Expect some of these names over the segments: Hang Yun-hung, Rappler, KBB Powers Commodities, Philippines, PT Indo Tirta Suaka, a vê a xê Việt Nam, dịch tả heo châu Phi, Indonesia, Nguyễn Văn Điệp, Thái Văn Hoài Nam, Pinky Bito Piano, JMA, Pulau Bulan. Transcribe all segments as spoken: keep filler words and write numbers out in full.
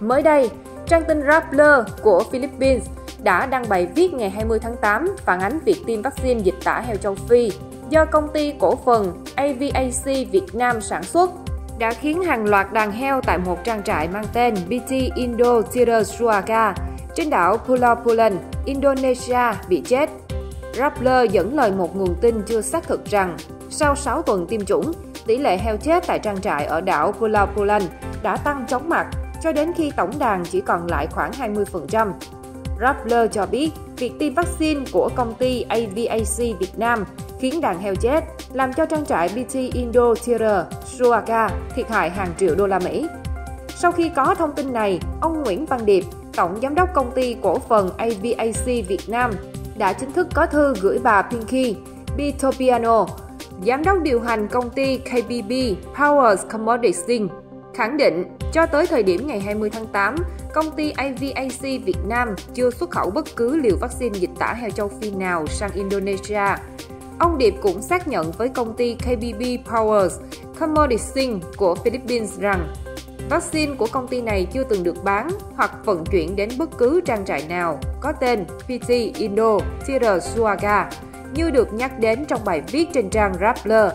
Mới đây, trang tin Rappler của Philippines đã đăng bài viết ngày hai mươi tháng tám phản ánh việc tiêm vaccine dịch tả heo châu Phi do công ty cổ phần a vê a xê Việt Nam sản xuất đã khiến hàng loạt đàn heo tại một trang trại mang tên pê tê Indo Tirta Suaka trên đảo Pulau Bulan, Indonesia bị chết. Rappler dẫn lời một nguồn tin chưa xác thực rằng sau sáu tuần tiêm chủng, tỷ lệ heo chết tại trang trại ở đảo Pulau Bulan đã tăng chóng mặt cho đến khi tổng đàn chỉ còn lại khoảng hai mươi phần trăm. Rappler cho biết việc tiêm vaccine của công ty a vê a xê Việt Nam khiến đàn heo chết, làm cho trang trại pê tê Indo Tirta Suaka thiệt hại hàng triệu đô la Mỹ. Sau khi có thông tin này, ông Nguyễn Văn Điệp, tổng giám đốc công ty cổ phần a vê a xê Việt Nam, đã chính thức có thư gửi bà Pinky Bito Piano, giám đốc điều hành công ty ca bê bê Powers Commodities, khẳng định cho tới thời điểm ngày hai mươi tháng tám, công ty a vê a xê Việt Nam chưa xuất khẩu bất cứ liều vaccine dịch tả heo châu Phi nào sang Indonesia. Ông Điệp cũng xác nhận với công ty ca bê bê Powers Commodities của Philippines rằng vaccine của công ty này chưa từng được bán hoặc vận chuyển đến bất cứ trang trại nào có tên pê tê Indo Tirta Suaka như được nhắc đến trong bài viết trên trang Rappler.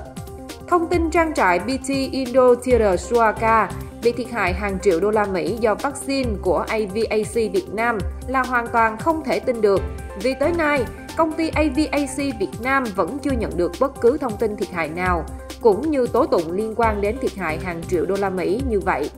Thông tin trang trại pê tê Indo Tirta Suaka bị thiệt hại hàng triệu đô la Mỹ do vaccine của a vê a xê Việt Nam là hoàn toàn không thể tin được, vì tới nay, công ty a vê a xê Việt Nam vẫn chưa nhận được bất cứ thông tin thiệt hại nào, cũng như tố tụng liên quan đến thiệt hại hàng triệu đô la Mỹ như vậy.